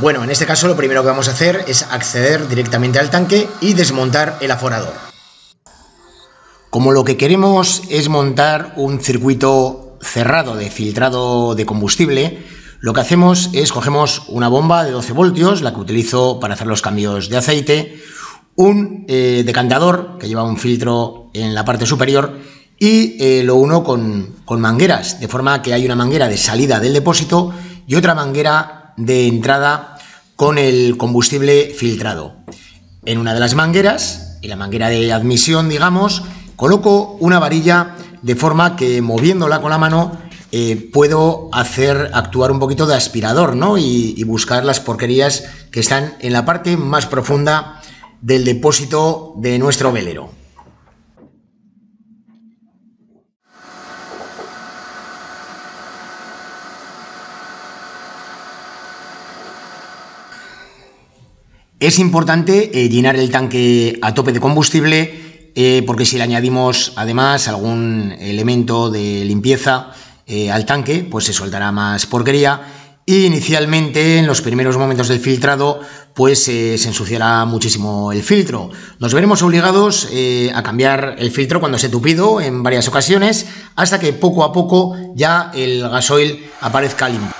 Bueno, en este caso lo primero que vamos a hacer es acceder directamente al tanque y desmontar el aforador. Como lo que queremos es montar un circuito cerrado de filtrado de combustible, lo que hacemos es cogemos una bomba de 12 voltios, la que utilizo para hacer los cambios de aceite, un decantador que lleva un filtro en la parte superior y lo uno con mangueras, de forma que hay una manguera de salida del depósito y otra manguera de entrada con el combustible filtrado. En una de las mangueras, en la manguera de admisión, digamos, coloco una varilla de forma que moviéndola con la mano puedo hacer actuar un poquito de aspirador, ¿no? y buscar las porquerías que están en la parte más profunda del depósito de nuestro velero. Es importante llenar el tanque a tope de combustible porque si le añadimos además algún elemento de limpieza al tanque, pues se soltará más porquería y inicialmente en los primeros momentos del filtrado pues se ensuciará muchísimo el filtro. Nos veremos obligados a cambiar el filtro cuando esté tupido en varias ocasiones hasta que poco a poco ya el gasoil aparezca limpio.